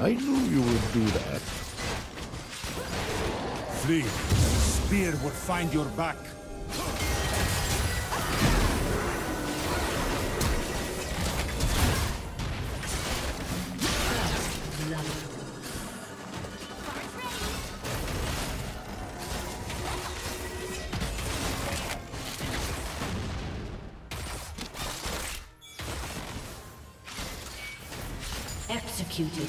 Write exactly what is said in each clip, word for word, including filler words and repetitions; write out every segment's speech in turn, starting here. I knew you would do that. Flee. The spear will find your back. Executed.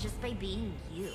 Just by being you.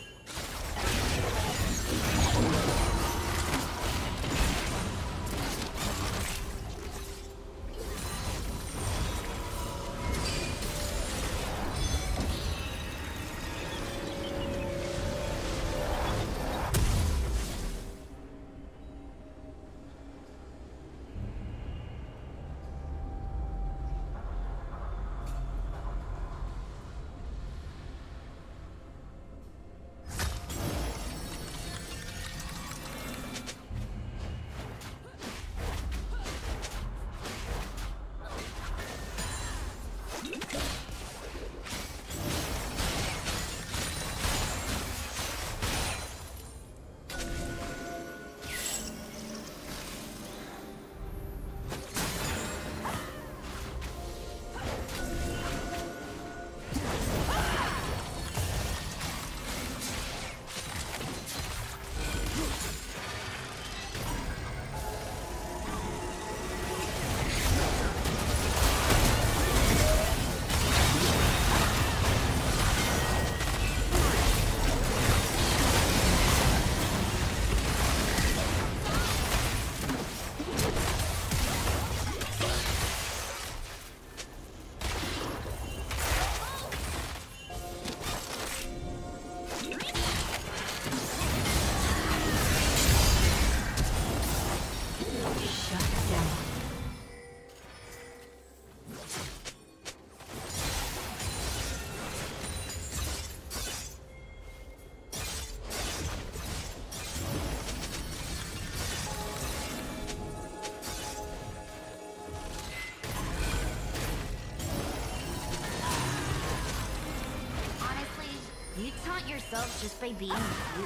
Yourself just by being you.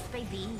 Just by being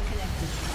disconnected.